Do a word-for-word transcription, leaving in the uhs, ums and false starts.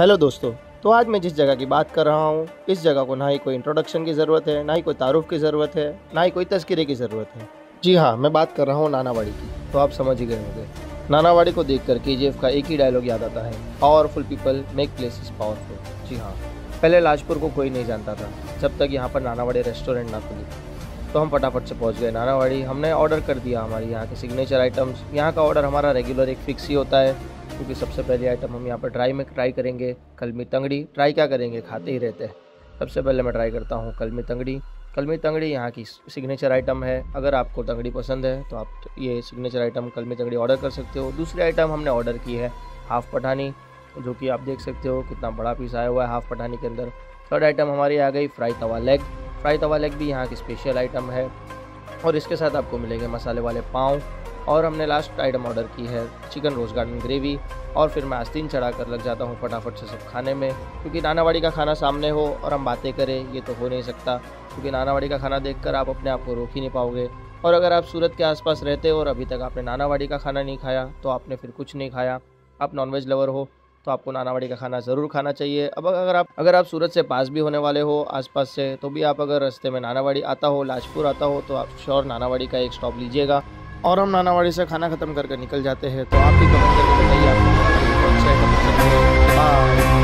Hello दोस्तों, तो आज मैं जिस जगह की बात कर रहा हूँ इस जगह को ना ही कोई इंट्रोडक्शन की ज़रूरत है, ना ही कोई तारुफ की ज़रूरत है, ना ही कोई तस्करे की ज़रूरत है। जी हाँ, मैं बात कर रहा हूँ नानावाड़ी की। तो आप समझ ही गए होंगे, नानावाड़ी को देखकर केजीएफ का एक ही डायलॉग याद आता है, powerful people make places powerful. जी हाँ, पहले लाजपुर को कोई नहीं जानता था जब तक यहाँ पर नानावाड़ी रेस्टोरेंट ना खुली। तो हम फटाफट से पहुँच गए नानावाड़ी। हमने ऑर्डर कर दिया हमारे यहाँ के सिग्नेचर आइटम्स। यहाँ का ऑर्डर हमारा रेगुलर एक फिक्स ही होता है, क्योंकि सबसे पहले आइटम हम यहाँ पर ट्राई में ट्राई करेंगे कलमी तंगड़ी। ट्राई क्या करेंगे, खाते ही रहते हैं। सबसे पहले मैं ट्राई करता हूँ कलमी तंगड़ी। कलमी तंगड़ी यहाँ की सिग्नेचर आइटम है। अगर आपको तंगड़ी पसंद है तो आप ये सिग्नेचर आइटम कलमी तंगड़ी ऑर्डर कर सकते हो। दूसरी आइटम हमने ऑर्डर की है हाफ़ पठानी, जो कि आप देख सकते हो कितना बड़ा पीस आया हुआ है हाफ़ पठानी के अंदर। थर्ड आइटम हमारी आ गई fry tawa leg. Fry tawa leg भी यहाँ की स्पेशल आइटम है, और इसके साथ आपको मिलेंगे मसाले वाले पाँव। और हमने लास्ट आइटम ऑर्डर की है चिकन रोज़ गार्डन ग्रेवी। और फिर मैं आस्तीन चढ़ा कर लग जाता हूँ फटाफट से सब खाने में, क्योंकि नानावाड़ी का खाना सामने हो और हम बातें करें ये तो हो नहीं सकता, क्योंकि नानावाड़ी का खाना देखकर आप अपने आप को रोक ही नहीं पाओगे। और अगर आप सूरत के आसपास रहते हो और अभी तक आपने नानावाड़ी का खाना नहीं खाया तो आपने फिर कुछ नहीं खाया। आप नॉनवेज लवर हो तो आपको नानावाड़ी का खाना ज़रूर खाना चाहिए। अब अगर आप अगर आप सूरत से पास भी होने वाले हो आसपास से, तो भी आप अगर रास्ते में नानावाड़ी आता हो, लाजपुर आता हो, तो आप श्योर नानावाड़ी का एक स्टॉप लीजिएगा। और हम नानावाड़ी से खाना खत्म करके निकल जाते हैं। तो आप भी कमेंट करके बताइए आपको।